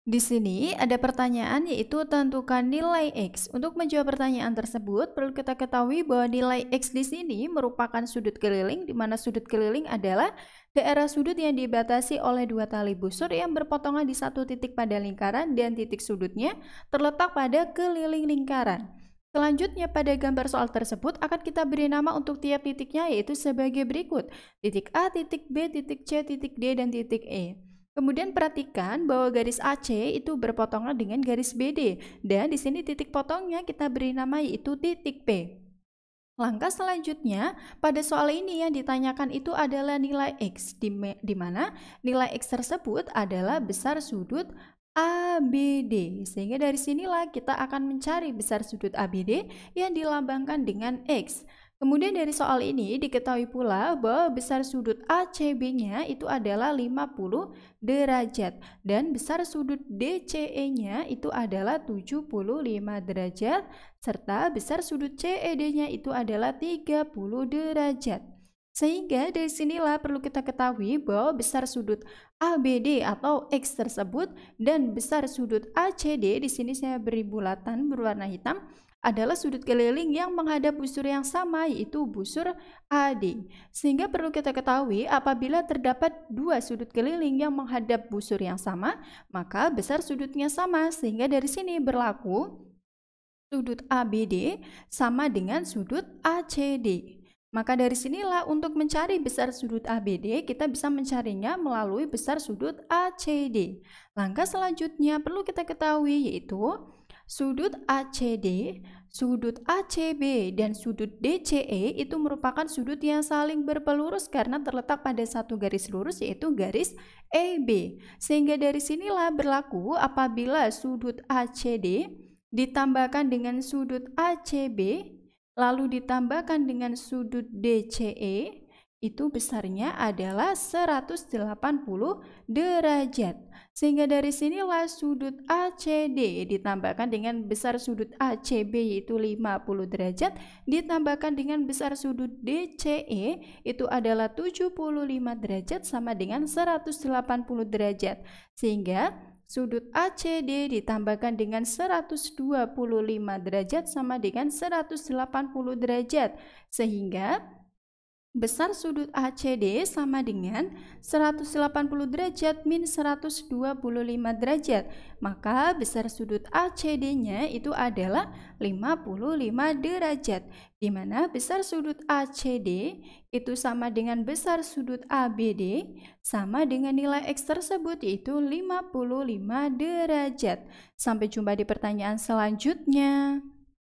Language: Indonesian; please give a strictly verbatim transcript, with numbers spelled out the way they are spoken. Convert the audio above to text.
Di sini ada pertanyaan yaitu tentukan nilai X. Untuk menjawab pertanyaan tersebut perlu kita ketahui bahwa nilai X di sini merupakan sudut keliling, di mana sudut keliling adalah daerah sudut yang dibatasi oleh dua tali busur yang berpotongan di satu titik pada lingkaran dan titik sudutnya terletak pada keliling lingkaran. Selanjutnya pada gambar soal tersebut akan kita beri nama untuk tiap titiknya yaitu sebagai berikut: titik A, titik B, titik C, titik D, dan titik E. Kemudian perhatikan bahwa garis A C itu berpotongan dengan garis B D dan di sini titik potongnya kita beri nama yaitu titik P. Langkah selanjutnya pada soal ini yang ditanyakan itu adalah nilai X, di mana nilai X tersebut adalah besar sudut A B D, sehingga dari sinilah kita akan mencari besar sudut A B D yang dilambangkan dengan X. Kemudian dari soal ini diketahui pula bahwa besar sudut A C B-nya itu adalah lima puluh derajat dan besar sudut D C E-nya itu adalah tujuh puluh lima derajat serta besar sudut C E D-nya itu adalah tiga puluh derajat. Sehingga dari sinilah perlu kita ketahui bahwa besar sudut A B D atau X tersebut dan besar sudut A C D, di sini saya beri bulatan berwarna hitam, adalah sudut keliling yang menghadap busur yang sama yaitu busur A D. Sehingga perlu kita ketahui apabila terdapat dua sudut keliling yang menghadap busur yang sama, maka besar sudutnya sama, sehingga dari sini berlaku sudut A B D sama dengan sudut A C D. Maka dari sinilah untuk mencari besar sudut A B D, kita bisa mencarinya melalui besar sudut A C D. Langkah selanjutnya perlu kita ketahui yaitu sudut A C D, sudut A C B, dan sudut D C E itu merupakan sudut yang saling berpelurus karena terletak pada satu garis lurus yaitu garis E B. Sehingga dari sinilah berlaku apabila sudut A C D ditambahkan dengan sudut A C B, lalu ditambahkan dengan sudut D C E, itu besarnya adalah seratus delapan puluh derajat. Sehingga dari sinilah sudut A C D ditambahkan dengan besar sudut A C B yaitu lima puluh derajat, ditambahkan dengan besar sudut D C E itu adalah tujuh puluh lima derajat sama dengan seratus delapan puluh derajat. Sehingga sudut A C D ditambahkan dengan seratus dua puluh lima derajat sama dengan seratus delapan puluh derajat. Sehingga besar sudut A C D sama dengan seratus delapan puluh derajat min seratus dua puluh lima derajat. Maka besar sudut A C D-nya itu adalah lima puluh lima derajat. Di mana besar sudut A C D itu sama dengan besar sudut A B D sama dengan nilai X tersebut yaitu lima puluh lima derajat. Sampai jumpa di pertanyaan selanjutnya.